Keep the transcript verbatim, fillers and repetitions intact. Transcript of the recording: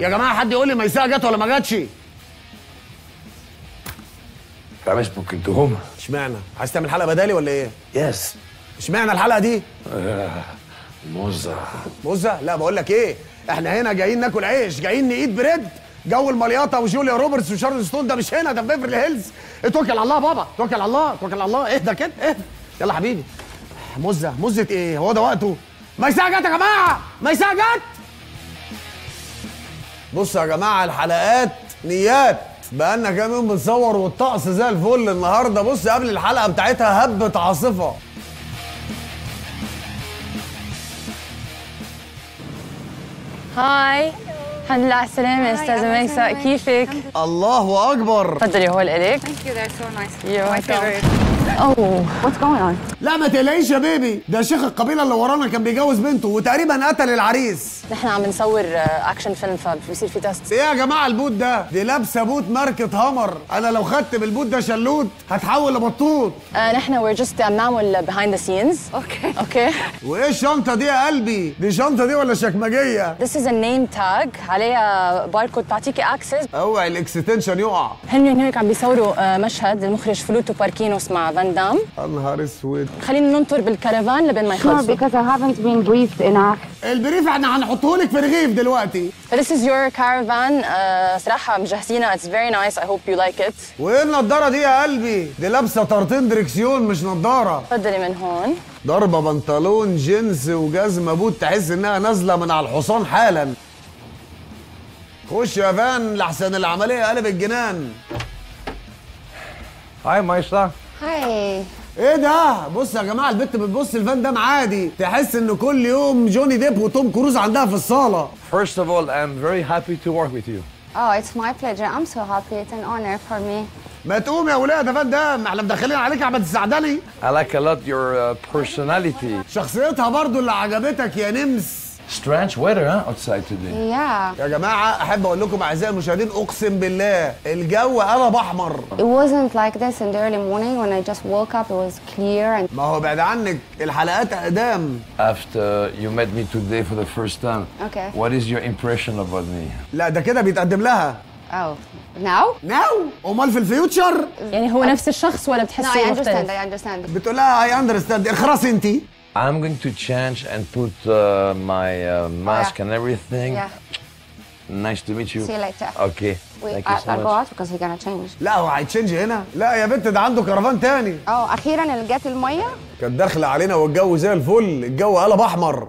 يا جماعه حد يقول لي ميساء جت ولا ما جاتش؟ لا مش ممكن تهمها. اشمعنى؟ عايز تعمل حلقه بدالي ولا ايه؟ يس. اشمعنى الحلقه دي؟ موزه موزه؟ لا بقول لك ايه؟ احنا هنا جايين ناكل عيش، جايين نقيد بريد، جو المليطه وجوليا روبرتس وشارلز ستون ده مش هنا، ده في بيفرلي هيلز. اتوكل على الله بابا، اتوكل على الله، اتوكل على الله، اهدى كده اهدى. يلا حبيبي. موزه، موزه ايه؟ هو ده وقته؟ ميساء جت يا جماعه، ميساء جت. بصوا يا جماعه الحلقات نيات، بقالنا كام يوم بنصور والطقس زي الفل. النهارده بص قبل الحلقه بتاعتها هبت عاصفه. هاي، الحمد لله على السلامه استاذه ميساء، كيفك؟ الله اكبر. تفضلي هول الك. ثانك يو، ذير سو نايس. ماي فيفورت. اوه، واتس جوينج اون؟ لا ما تقلقيش يا بيبي، ده شيخ القبيله اللي ورانا كان بيجوز بنته وتقريبا قتل العريس. نحن عم نصور اكشن فيلم فبيصير في تست. ايه يا جماعه البوت ده؟ دي لابسه بوت ماركه هامر، انا لو خدت بالبوت ده شلوت هتحول لبطوط. آه نحن وير جاست عم نعمل بيهايند ذا سينز. اوكي اوكي. وايه الشنطه دي يا قلبي؟ دي شنطه دي ولا شكمجيه؟ ذيس از ا نيم تاج عليها باركود بتعطيكي اكسس. اوعي الاكستنشن يقع. هن هيك عم بيصوروا مشهد المخرج فلوتو باركينوس مع فان دام. النهار اسود. خلينا ننطر بالكرفان لبين ما يخلصوا. البريف احنا هنحطه لك في رغيف دلوقتي. This is your caravan. uh, صراحه مجهزينها. It's very nice. I hope you like it. وايه النضاره دي يا قلبي؟ دي لابسه طرتين دركسيون مش نضاره. اتفضلي من هون. ضربه بنطلون جينز وجزمه بوت، تحس انها نازله من على الحصان حالا. خش يا فان لحسن العمليه قلب الجنان. هاي ميساء. هاي. ايه ده؟ بص يا جماعه البت بتبص لفان دام عادي، تحس ان كل يوم جوني ديب وتوم كروز عندها في الصاله. First of all, I'm very happy to work with you. Oh, it's my pleasure. I'm so happy. It's an honor for me. ما تقوم يا ولاد يا فان دام، احنا مدخلين عليك يا احمد السعدلي. I like a lot your personality. شخصيتها برضو اللي عجبتك يا نمس. Strange weather, huh, outside today. Yeah. يا جماعة أحب أقول لكم أعزائي المشاهدين أقسم بالله الجو قلب أحمر. It wasn't like this in the early morning when I just woke up. It was clear and. ما هو بعد عنك الحلقات أقدام. After you met me today for the first time. Okay. What is your impression about me? لا ده كده بيتقدم لها. Oh. Now? Now? أمال في الفيوتشر؟ يعني هو نفس الشخص ولا بتحسيه مختلف؟ No, I understand. I understand. بتقول لها I understand. اخرسي أنتِ. I'm going to change and put uh, my uh, mask oh, yeah. and everything. Yeah. Nice to meet you. See you later. Okay. Wait, Thank you so I'll much. go out because he's gonna change. لا هو هيتشنج هنا؟ لا يا بنت ده عنده كرفان تاني. اه أخيراً اللي جت المية. كانت داخلة علينا والجو زي الفل، الجو قلب أحمر.